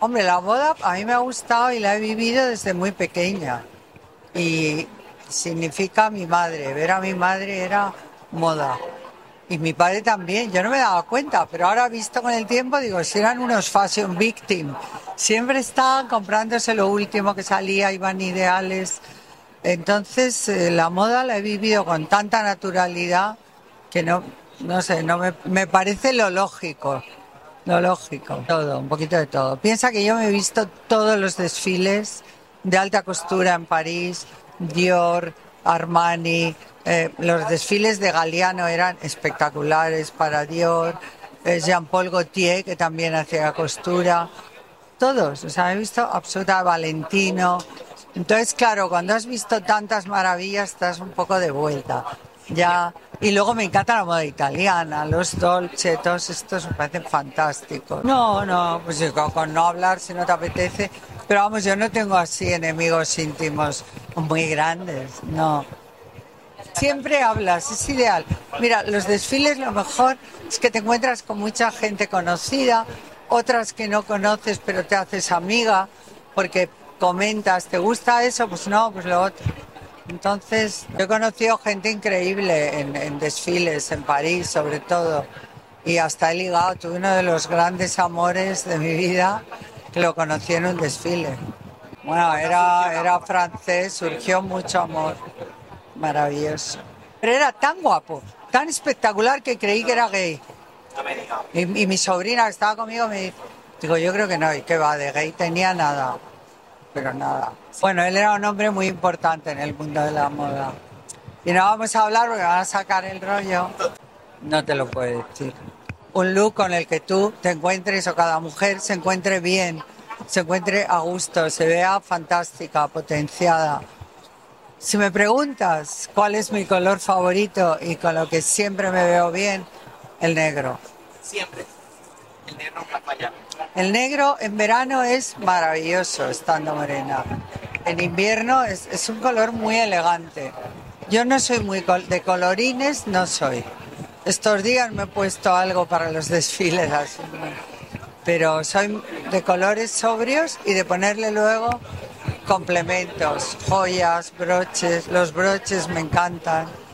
Hombre, la moda a mí me ha gustado y la he vivido desde muy pequeña. Y significa mi madre. Ver a mi madre era moda. Y mi padre también. Yo no me daba cuenta, pero ahora visto con el tiempo, digo, si eran unos fashion victim. Siempre estaban comprándose lo último que salía, iban ideales. Entonces, la moda la he vivido con tanta naturalidad que no sé, me parece lo lógico. Lo lógico, todo, un poquito de todo. Piensa que yo me he visto todos los desfiles de alta costura en París, Dior, Armani, los desfiles de Galiano eran espectaculares para Dior, Jean-Paul Gaultier, que también hacía costura, todos, o sea, me he visto absoluta, Valentino. Entonces, claro, cuando has visto tantas maravillas, estás un poco de vuelta. Ya. Y luego me encanta la moda italiana, los Dolce, todos estos me parecen fantásticos. No, pues con no hablar si no te apetece, pero vamos, yo no tengo así enemigos íntimos muy grandes, no. Siempre hablas, es ideal. Mira, los desfiles lo mejor es que te encuentras con mucha gente conocida, otras que no conoces pero te haces amiga, porque comentas, ¿te gusta eso? Pues no, pues lo otro. Entonces, yo he conocido gente increíble en desfiles, en París sobre todo, y hasta he ligado. Tuve uno de los grandes amores de mi vida, que lo conocí en un desfile. Bueno, era francés, surgió mucho amor, maravilloso. Pero era tan guapo, tan espectacular que creí que era gay. Y mi sobrina que estaba conmigo me dijo, yo creo que no, y que va, de gay tenía nada. Pero nada. Bueno, él era un hombre muy importante en el mundo de la moda. Y no vamos a hablar porque van a sacar el rollo. No te lo puedo decir. Un look con el que tú te encuentres o cada mujer se encuentre bien, se encuentre a gusto, se vea fantástica, potenciada. Si me preguntas cuál es mi color favorito y con lo que siempre me veo bien, el negro. Siempre. El negro no falla. El negro en verano es maravilloso estando morena. En invierno es un color muy elegante. Yo no soy muy de colorines, no soy. Estos días me he puesto algo para los desfiles, así, pero soy de colores sobrios y de ponerle luego complementos, joyas, broches. Los broches me encantan.